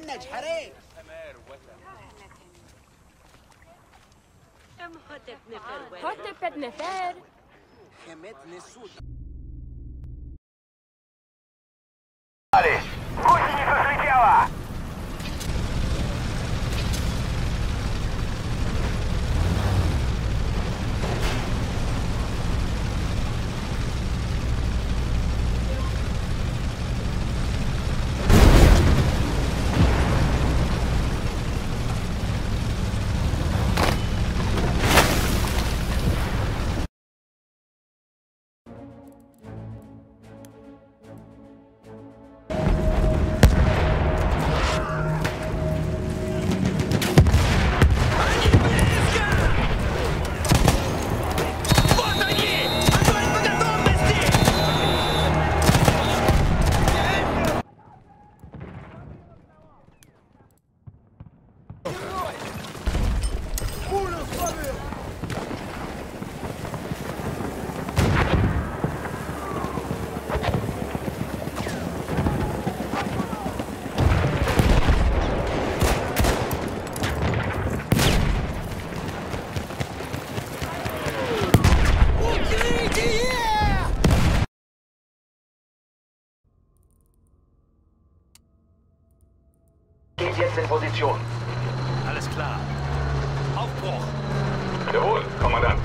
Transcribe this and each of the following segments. لأنك حريق. هتفت نفر خمت نسود. Aleś, budzi nie rozleciała! Jetzt in Position. Alles klar. Aufbruch. Jawohl, Kommandant.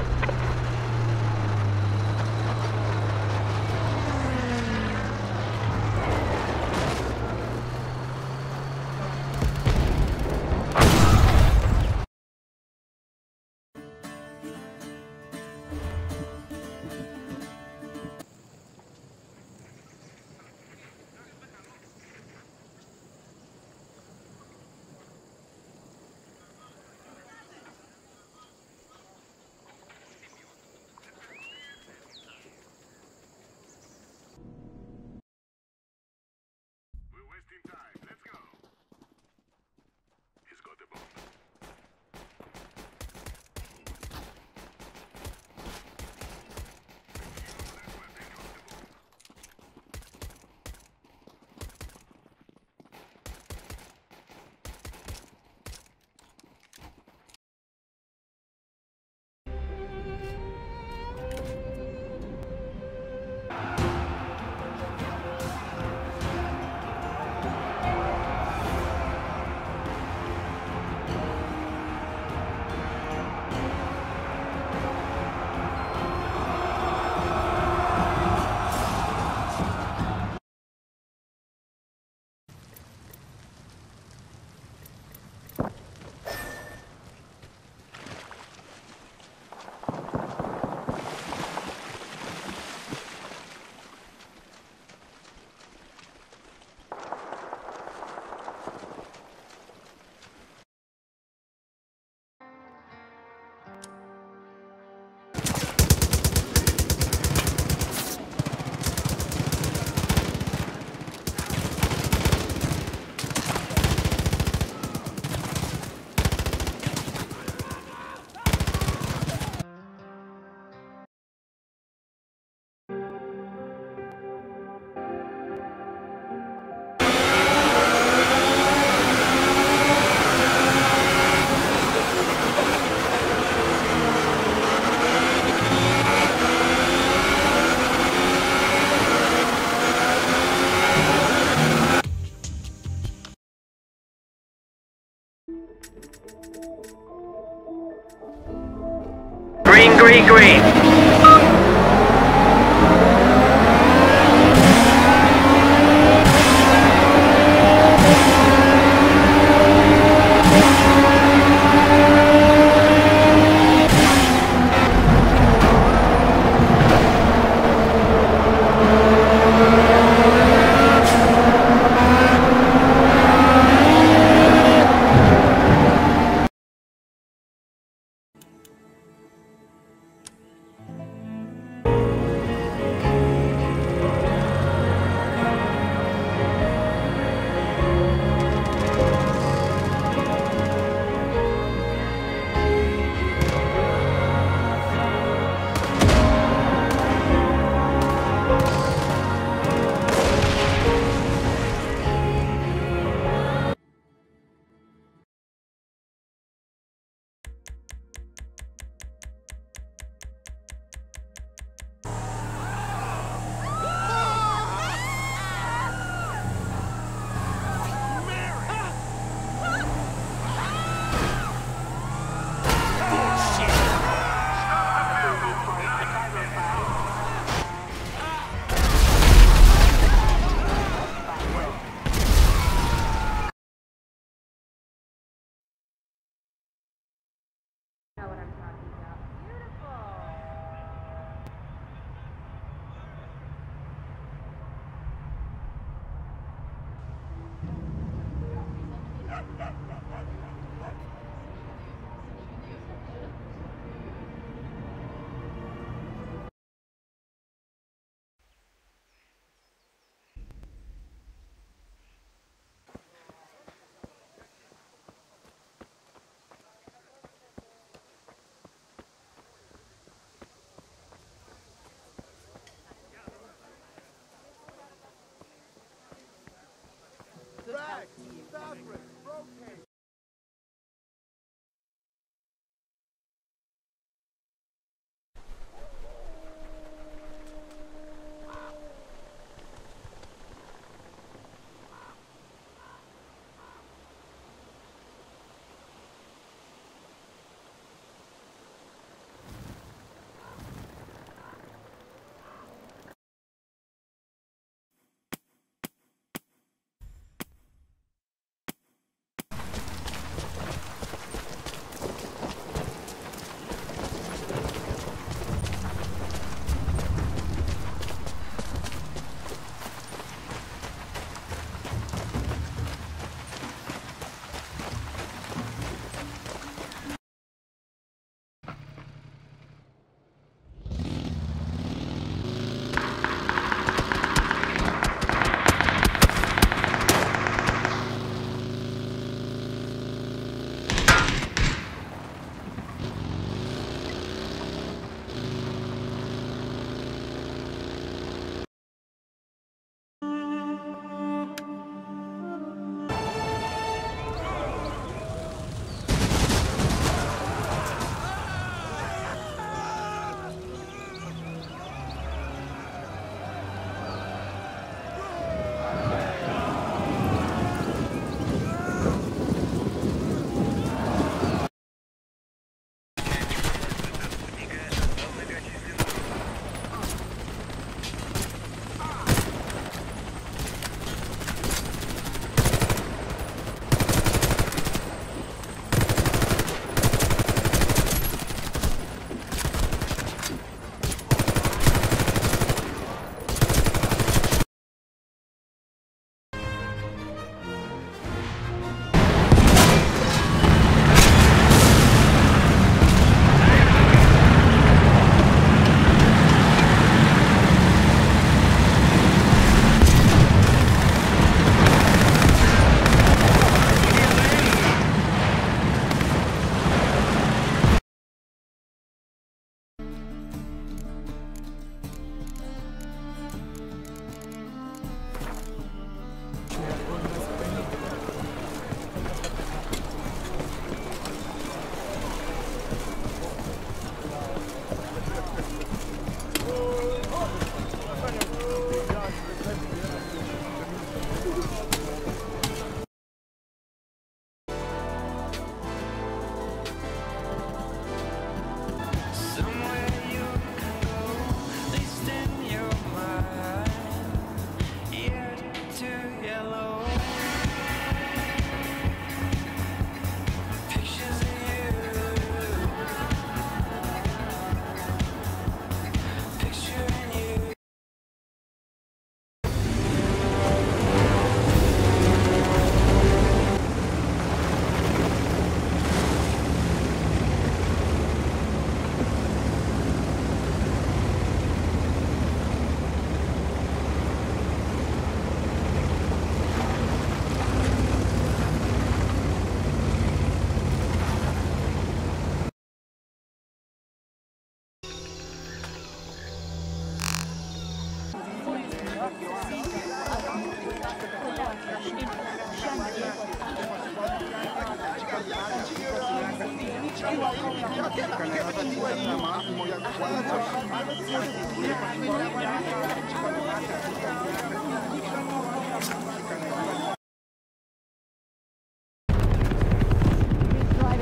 Driving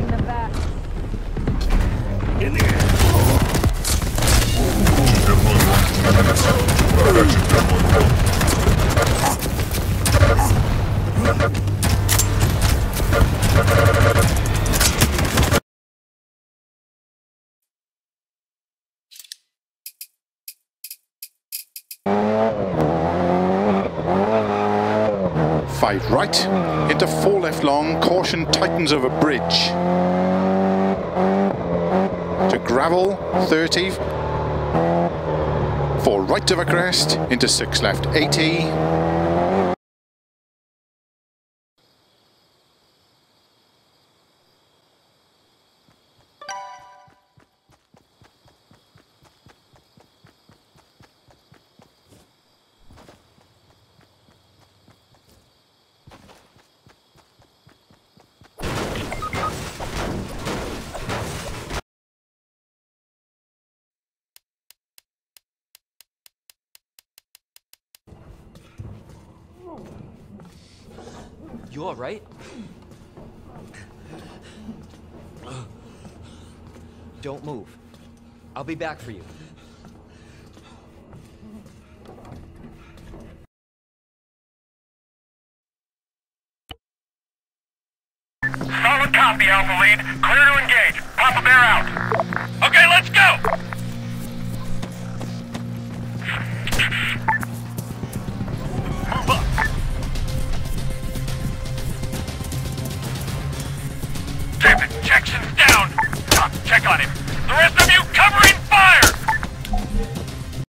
them back. In the air. Five right, into four left long, caution tightens over bridge. To gravel, 30. Four right over crest, into six left, 80. You all right? Don't move. I'll be back for you. Solid copy, Alpha Lead. Clear to engage. Papa Bear out. Okay, let's go! Jackson's down! Check on him. The rest